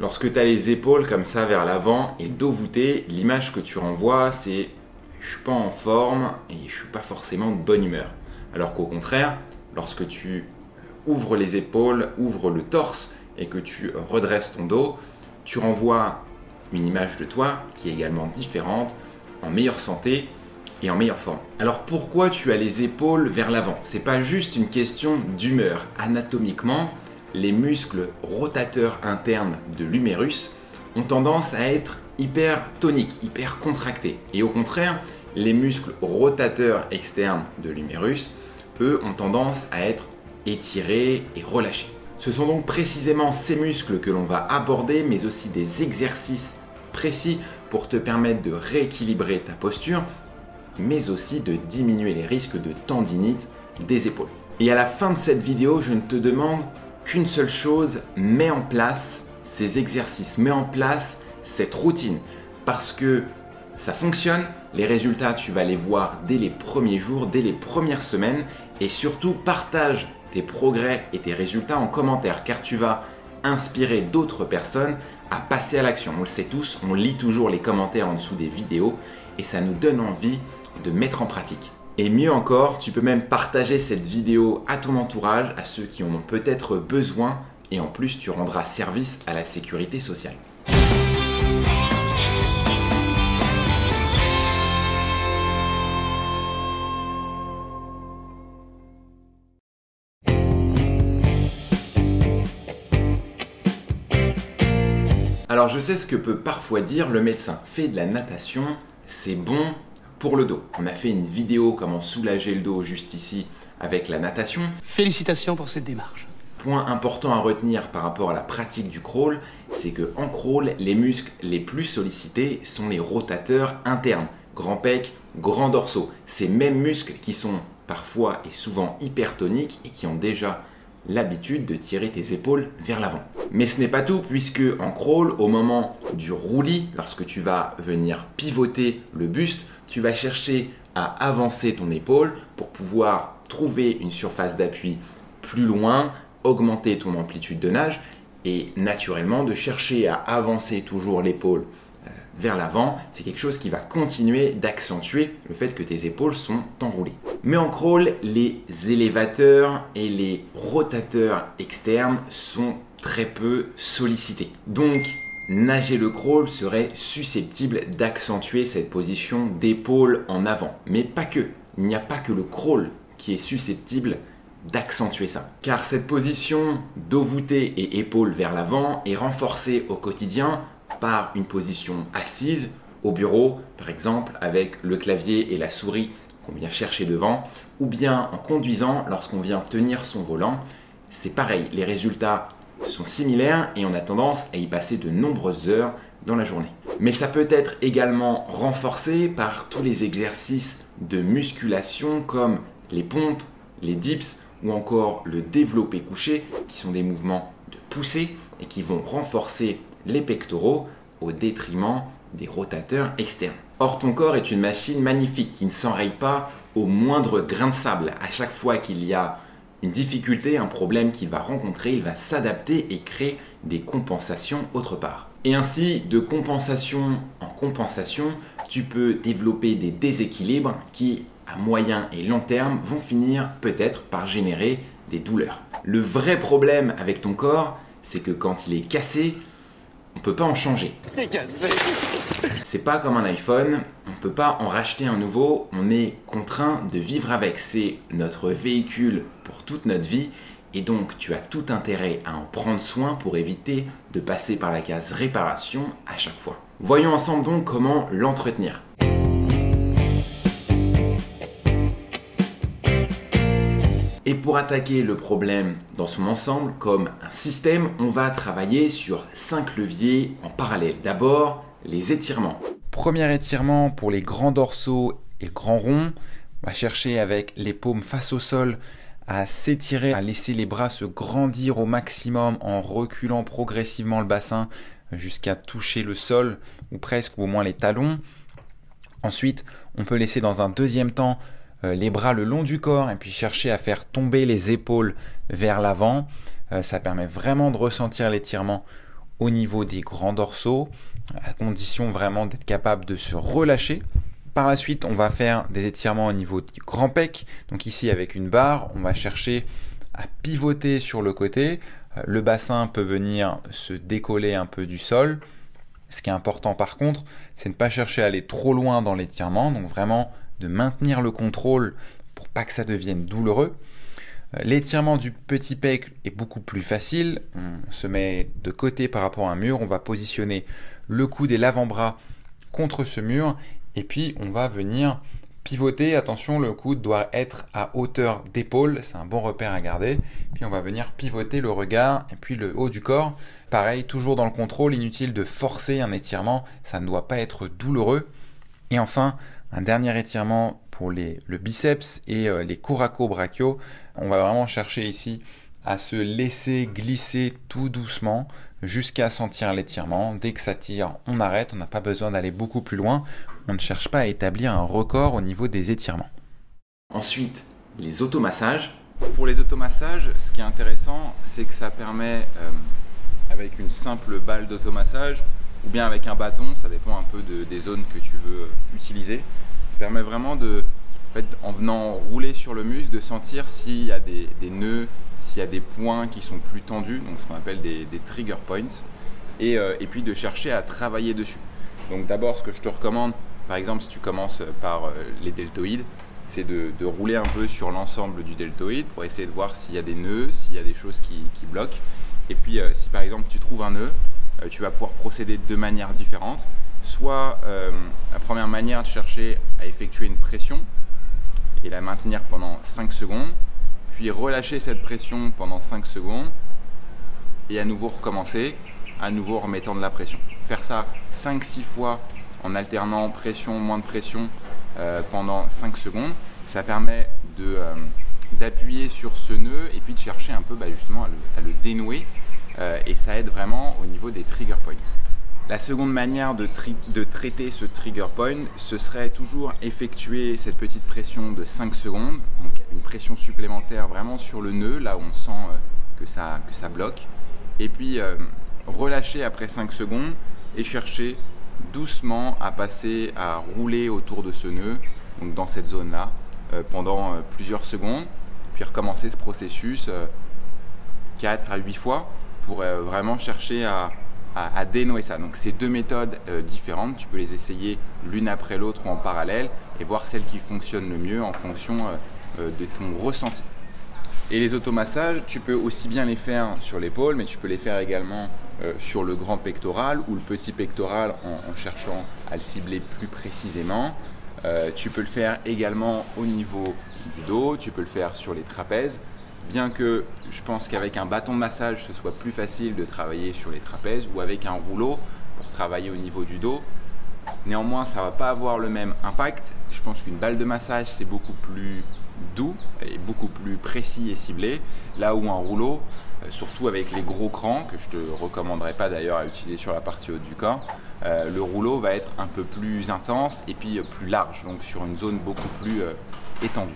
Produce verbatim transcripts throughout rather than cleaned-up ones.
Lorsque tu as les épaules comme ça vers l'avant et le dos voûté, l'image que tu renvoies, c'est « je suis pas en forme et je suis pas forcément de bonne humeur ». Alors qu'au contraire, lorsque tu ouvres les épaules, ouvres le torse et que tu redresses ton dos, tu renvoies une image de toi qui est également différente, en meilleure santé et en meilleure forme. Alors pourquoi tu as les épaules vers l'avant? C'est pas juste une question d'humeur. Anatomiquement, les muscles rotateurs internes de l'humérus ont tendance à être hyper toniques, hyper contractés. Et au contraire, les muscles rotateurs externes de l'humérus, eux, ont tendance à être étirés et relâchés. Ce sont donc précisément ces muscles que l'on va aborder, mais aussi des exercices précis pour te permettre de rééquilibrer ta posture, mais aussi de diminuer les risques de tendinite des épaules. Et à la fin de cette vidéo, je ne te demande qu'une seule chose, mets en place ces exercices, mets en place cette routine, parce que ça fonctionne, les résultats tu vas les voir dès les premiers jours, dès les premières semaines, et surtout partage tes progrès et tes résultats en commentaire, car tu vas inspirer d'autres personnes à passer à l'action. On le sait tous, on lit toujours les commentaires en dessous des vidéos et ça nous donne envie de mettre en pratique. Et mieux encore, tu peux même partager cette vidéo à ton entourage, à ceux qui en ont peut-être besoin, et en plus tu rendras service à la sécurité sociale. Alors je sais ce que peut parfois dire le médecin, fais de la natation, c'est bon pour le dos. On a fait une vidéo comment soulager le dos juste ici avec la natation. Félicitations pour cette démarche. Point important à retenir par rapport à la pratique du crawl, c'est que en crawl, les muscles les plus sollicités sont les rotateurs internes, grand pec, grand dorsaux. Ces mêmes muscles qui sont parfois et souvent hypertoniques et qui ont déjà l'habitude de tirer tes épaules vers l'avant. Mais ce n'est pas tout, puisque en crawl, au moment du roulis, lorsque tu vas venir pivoter le buste, tu vas chercher à avancer ton épaule pour pouvoir trouver une surface d'appui plus loin, augmenter ton amplitude de nage et naturellement de chercher à avancer toujours l'épaule vers l'avant, c'est quelque chose qui va continuer d'accentuer le fait que tes épaules sont enroulées. Mais en crawl, les élévateurs et les rotateurs externes sont très peu sollicités. Donc, nager le crawl serait susceptible d'accentuer cette position d'épaule en avant. Mais pas que. Il n'y a pas que le crawl qui est susceptible d'accentuer ça. Car cette position dos voûté et épaule vers l'avant est renforcée au quotidien par une position assise au bureau, par exemple avec le clavier et la souris qu'on vient chercher devant, ou bien en conduisant lorsqu'on vient tenir son volant. C'est pareil, les résultats sont similaires et on a tendance à y passer de nombreuses heures dans la journée. Mais ça peut être également renforcé par tous les exercices de musculation comme les pompes, les dips ou encore le développé couché, qui sont des mouvements de poussée et qui vont renforcer les pectoraux au détriment des rotateurs externes. Or, ton corps est une machine magnifique qui ne s'enraye pas au moindre grain de sable. À chaque fois qu'il y a une difficulté, un problème qu'il va rencontrer, il va s'adapter et créer des compensations autre part. Et ainsi, de compensation en compensation, tu peux développer des déséquilibres qui, à moyen et long terme, vont finir peut-être par générer des douleurs. Le vrai problème avec ton corps, c'est que quand il est cassé, on ne peut pas en changer. C'est pas comme un iPhone, on ne peut pas en racheter un nouveau, on est contraint de vivre avec. C'est notre véhicule pour toute notre vie et donc tu as tout intérêt à en prendre soin pour éviter de passer par la case réparation à chaque fois. Voyons ensemble donc comment l'entretenir. Et pour attaquer le problème dans son ensemble, comme un système, on va travailler sur cinq leviers en parallèle. D'abord, les étirements. Premier étirement pour les grands dorsaux et le grand rond. On va chercher avec les paumes face au sol à s'étirer, à laisser les bras se grandir au maximum en reculant progressivement le bassin jusqu'à toucher le sol ou presque, ou au moins les talons. Ensuite, on peut laisser dans un deuxième temps les bras le long du corps et puis chercher à faire tomber les épaules vers l'avant. Ça permet vraiment de ressentir l'étirement au niveau des grands dorsaux, à condition vraiment d'être capable de se relâcher. Par la suite, on va faire des étirements au niveau du grand pec. Donc ici, avec une barre, on va chercher à pivoter sur le côté. Le bassin peut venir se décoller un peu du sol. Ce qui est important par contre, c'est de ne pas chercher à aller trop loin dans l'étirement. Donc vraiment de maintenir le contrôle pour pas que ça devienne douloureux. L'étirement du petit pec est beaucoup plus facile. On se met de côté par rapport à un mur. On va positionner le coude et l'avant-bras contre ce mur. Et puis, on va venir pivoter. Attention, le coude doit être à hauteur d'épaule. C'est un bon repère à garder. Puis, on va venir pivoter le regard et puis le haut du corps. Pareil, toujours dans le contrôle. Inutile de forcer un étirement. Ça ne doit pas être douloureux. Et enfin, un dernier étirement pour les, le biceps et les coraco-brachiaux. On va vraiment chercher ici à se laisser glisser tout doucement jusqu'à sentir l'étirement. Dès que ça tire, on arrête. On n'a pas besoin d'aller beaucoup plus loin. On ne cherche pas à établir un record au niveau des étirements. Ensuite, les automassages. Pour les automassages, ce qui est intéressant, c'est que ça permet, euh, avec une simple balle d'automassage, ou bien avec un bâton, ça dépend un peu de, des zones que tu veux utiliser, ça permet vraiment, de, en, fait, en venant rouler sur le muscle, de sentir s'il y a des, des nœuds, s'il y a des points qui sont plus tendus, donc ce qu'on appelle des, des trigger points, et, euh, et puis de chercher à travailler dessus. Donc d'abord, ce que je te recommande, par exemple, si tu commences par les deltoïdes, c'est de, de rouler un peu sur l'ensemble du deltoïde pour essayer de voir s'il y a des nœuds, s'il y a des choses qui, qui bloquent. Et puis, euh, si par exemple tu trouves un nœud, euh, tu vas pouvoir procéder de manières différentes. Soit euh, la première manière de chercher à effectuer une pression et la maintenir pendant cinq secondes, puis relâcher cette pression pendant cinq secondes et à nouveau recommencer, à nouveau en remettant de la pression. Faire ça cinq six fois en alternant pression, moins de pression euh, pendant cinq secondes. Ça permet de, euh, d'appuyer sur ce nœud et puis de chercher un peu bah, justement à le, à le dénouer euh, et ça aide vraiment au niveau des trigger points. La seconde manière de, tri de traiter ce trigger point, ce serait toujours effectuer cette petite pression de cinq secondes, donc une pression supplémentaire vraiment sur le nœud, là où on sent euh, que, ça, que ça bloque, et puis euh, relâcher après cinq secondes et chercher doucement à passer à rouler autour de ce nœud, donc dans cette zone là euh, pendant euh, plusieurs secondes, puis recommencer ce processus euh, quatre à huit fois pour euh, vraiment chercher à, à, à dénouer ça. Donc c'est deux méthodes euh, différentes, tu peux les essayer l'une après l'autre ou en parallèle et voir celle qui fonctionne le mieux en fonction euh, euh, de ton ressenti. Et les automassages, tu peux aussi bien les faire sur l'épaule, mais tu peux les faire également euh, sur le grand pectoral ou le petit pectoral en, en cherchant à le cibler plus précisément. Euh, tu peux le faire également au niveau du dos, tu peux le faire sur les trapèzes, bien que je pense qu'avec un bâton de massage, ce soit plus facile de travailler sur les trapèzes ou avec un rouleau pour travailler au niveau du dos. Néanmoins, ça ne va pas avoir le même impact. Je pense qu'une balle de massage, c'est beaucoup plus doux et beaucoup plus précis et ciblé, là où un rouleau, surtout avec les gros crans, que je te recommanderais pas d'ailleurs à utiliser sur la partie haute du corps, euh, le rouleau va être un peu plus intense et puis plus large, donc sur une zone beaucoup plus euh, étendue.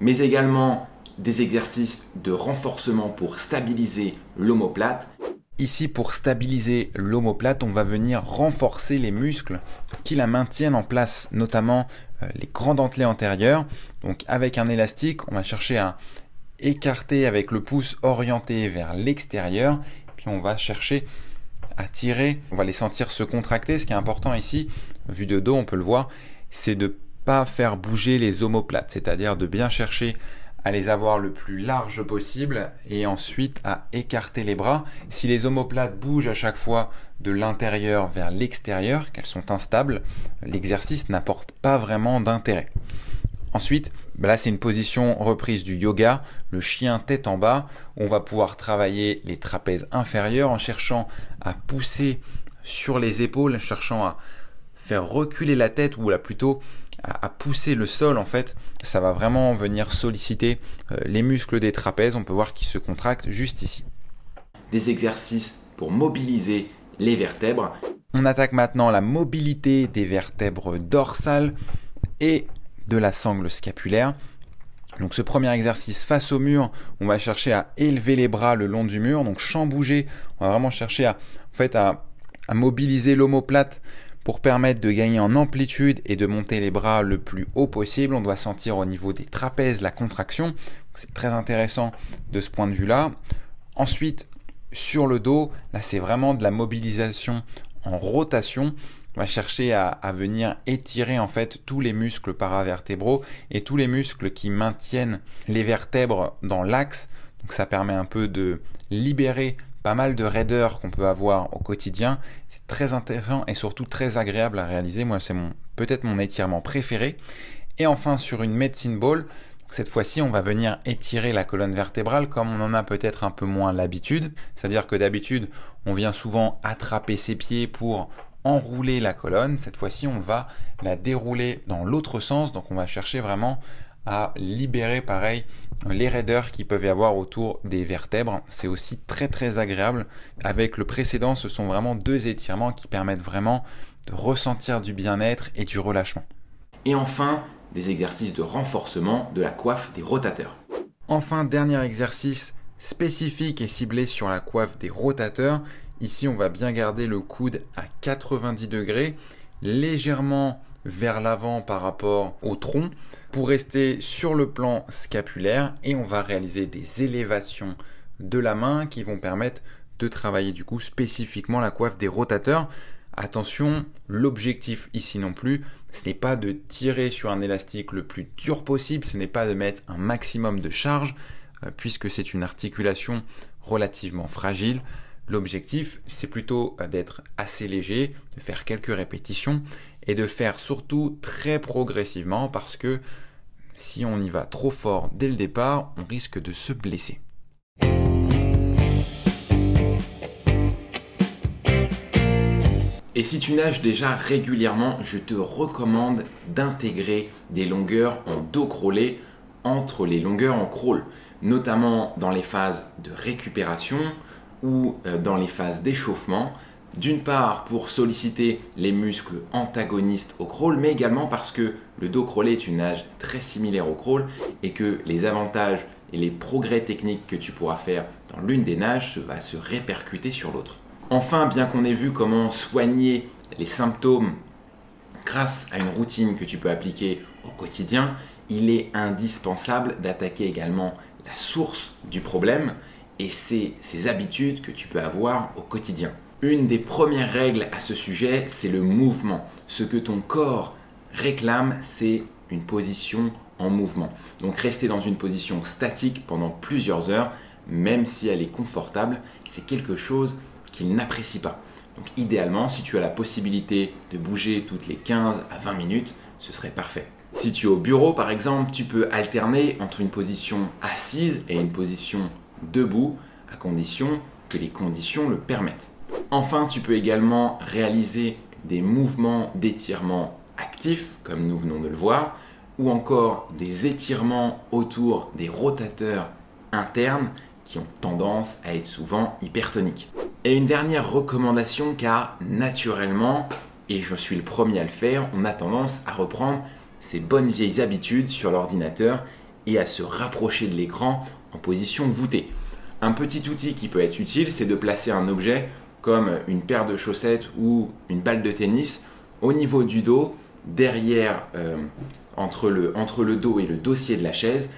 Mais également des exercices de renforcement pour stabiliser l'omoplate. Ici, pour stabiliser l'omoplate, on va venir renforcer les muscles qui la maintiennent en place, notamment euh, les grands dentelés antérieurs. Donc avec un élastique, on va chercher à écarter avec le pouce orienté vers l'extérieur. Puis on va chercher à tirer, on va les sentir se contracter. Ce qui est important ici, vu de dos, on peut le voir, c'est de ne pas faire bouger les omoplates, c'est-à-dire de bien chercher à les avoir le plus large possible et ensuite à écarter les bras. Si les omoplates bougent à chaque fois de l'intérieur vers l'extérieur, qu'elles sont instables, l'exercice n'apporte pas vraiment d'intérêt. Ensuite, là c'est une position reprise du yoga, le chien tête en bas. On va pouvoir travailler les trapèzes inférieurs en cherchant à pousser sur les épaules, en cherchant à faire reculer la tête ou là plutôt à pousser le sol en fait. Ça va vraiment venir solliciter les muscles des trapèzes. On peut voir qu'ils se contractent juste ici. Des exercices pour mobiliser les vertèbres. On attaque maintenant la mobilité des vertèbres dorsales et de la sangle scapulaire. Donc ce premier exercice face au mur, on va chercher à élever les bras le long du mur. Donc sans bouger, on va vraiment chercher à en fait à, à mobiliser l'omoplate pour permettre de gagner en amplitude et de monter les bras le plus haut possible. On doit sentir au niveau des trapèzes la contraction. C'est très intéressant de ce point de vue-là. Ensuite, sur le dos, là c'est vraiment de la mobilisation en rotation. On va chercher à, à venir étirer en fait tous les muscles paravertébraux et tous les muscles qui maintiennent les vertèbres dans l'axe. Donc ça permet un peu de libérer pas mal de raideur qu'on peut avoir au quotidien. C'est très intéressant et surtout très agréable à réaliser. Moi, c'est mon, peut-être mon étirement préféré. Et enfin, sur une medicine ball, cette fois-ci, on va venir étirer la colonne vertébrale comme on en a peut-être un peu moins l'habitude. C'est-à-dire que d'habitude, on vient souvent attraper ses pieds pour enrouler la colonne. Cette fois-ci, on va la dérouler dans l'autre sens. Donc, on va chercher vraiment à libérer, pareil, les raideurs qui peuvent y avoir autour des vertèbres. C'est aussi très, très agréable. Avec le précédent, ce sont vraiment deux étirements qui permettent vraiment de ressentir du bien-être et du relâchement. Et enfin, des exercices de renforcement de la coiffe des rotateurs. Enfin, dernier exercice spécifique et ciblé sur la coiffe des rotateurs. Ici, on va bien garder le coude à quatre-vingt-dix degrés, légèrement vers l'avant par rapport au tronc, pour rester sur le plan scapulaire, et on va réaliser des élévations de la main qui vont permettre de travailler du coup spécifiquement la coiffe des rotateurs. Attention, l'objectif ici non plus, ce n'est pas de tirer sur un élastique le plus dur possible, ce n'est pas de mettre un maximum de charge, euh, puisque c'est une articulation relativement fragile. L'objectif, c'est plutôt d'être assez léger, de faire quelques répétitions et de faire surtout très progressivement, parce que si on y va trop fort dès le départ, on risque de se blesser. Et si tu nages déjà régulièrement, je te recommande d'intégrer des longueurs en dos crawlé entre les longueurs en crawl, notamment dans les phases de récupération ou dans les phases d'échauffement, d'une part pour solliciter les muscles antagonistes au crawl, mais également parce que le dos crawlé est une nage très similaire au crawl et que les avantages et les progrès techniques que tu pourras faire dans l'une des nages va se répercuter sur l'autre. Enfin, bien qu'on ait vu comment soigner les symptômes grâce à une routine que tu peux appliquer au quotidien, il est indispensable d'attaquer également la source du problème, et c'est ces habitudes que tu peux avoir au quotidien. Une des premières règles à ce sujet, c'est le mouvement. Ce que ton corps réclame, c'est une position en mouvement. Donc rester dans une position statique pendant plusieurs heures, même si elle est confortable, c'est quelque chose qu'il n'apprécie pas. Donc idéalement, si tu as la possibilité de bouger toutes les quinze à vingt minutes, ce serait parfait. Si tu es au bureau par exemple, tu peux alterner entre une position assise et une position debout, à condition que les conditions le permettent. Enfin, tu peux également réaliser des mouvements d'étirement actifs, comme nous venons de le voir, ou encore des étirements autour des rotateurs internes qui ont tendance à être souvent hypertoniques. Et une dernière recommandation, car naturellement, et je suis le premier à le faire, on a tendance à reprendre ses bonnes vieilles habitudes sur l'ordinateur et à se rapprocher de l'écran en position voûtée. Un petit outil qui peut être utile, c'est de placer un objet comme une paire de chaussettes ou une balle de tennis au niveau du dos, derrière, euh, entre le, entre le dos et le dossier de la chaise,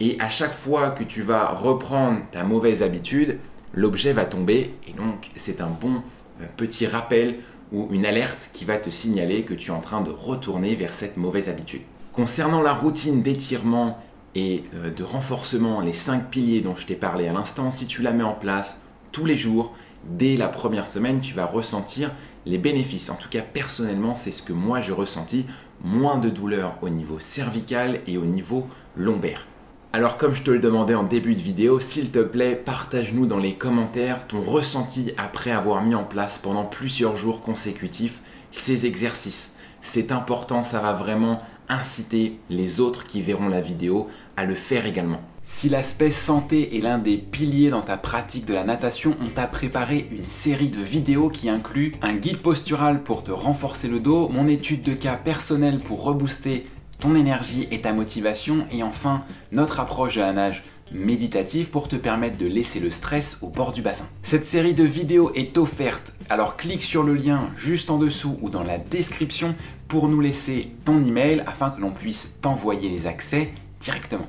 et à chaque fois que tu vas reprendre ta mauvaise habitude, l'objet va tomber, et donc c'est un bon euh, petit rappel ou une alerte qui va te signaler que tu es en train de retourner vers cette mauvaise habitude. Concernant la routine d'étirement et euh, de renforcement, les cinq piliers dont je t'ai parlé à l'instant, si tu la mets en place tous les jours, dès la première semaine, tu vas ressentir les bénéfices. En tout cas, personnellement, c'est ce que moi j'ai ressenti, moins de douleur au niveau cervical et au niveau lombaire. Alors comme je te le demandais en début de vidéo, s'il te plaît, partage-nous dans les commentaires ton ressenti après avoir mis en place pendant plusieurs jours consécutifs ces exercices. C'est important, ça va vraiment inciter les autres qui verront la vidéo à le faire également. Si l'aspect santé est l'un des piliers dans ta pratique de la natation, on t'a préparé une série de vidéos qui inclut un guide postural pour te renforcer le dos, mon étude de cas personnelle pour rebooster ton énergie et ta motivation, et enfin notre approche de la nage méditative pour te permettre de laisser le stress au bord du bassin. Cette série de vidéos est offerte, alors clique sur le lien juste en dessous ou dans la description pour nous laisser ton email afin que l'on puisse t'envoyer les accès directement.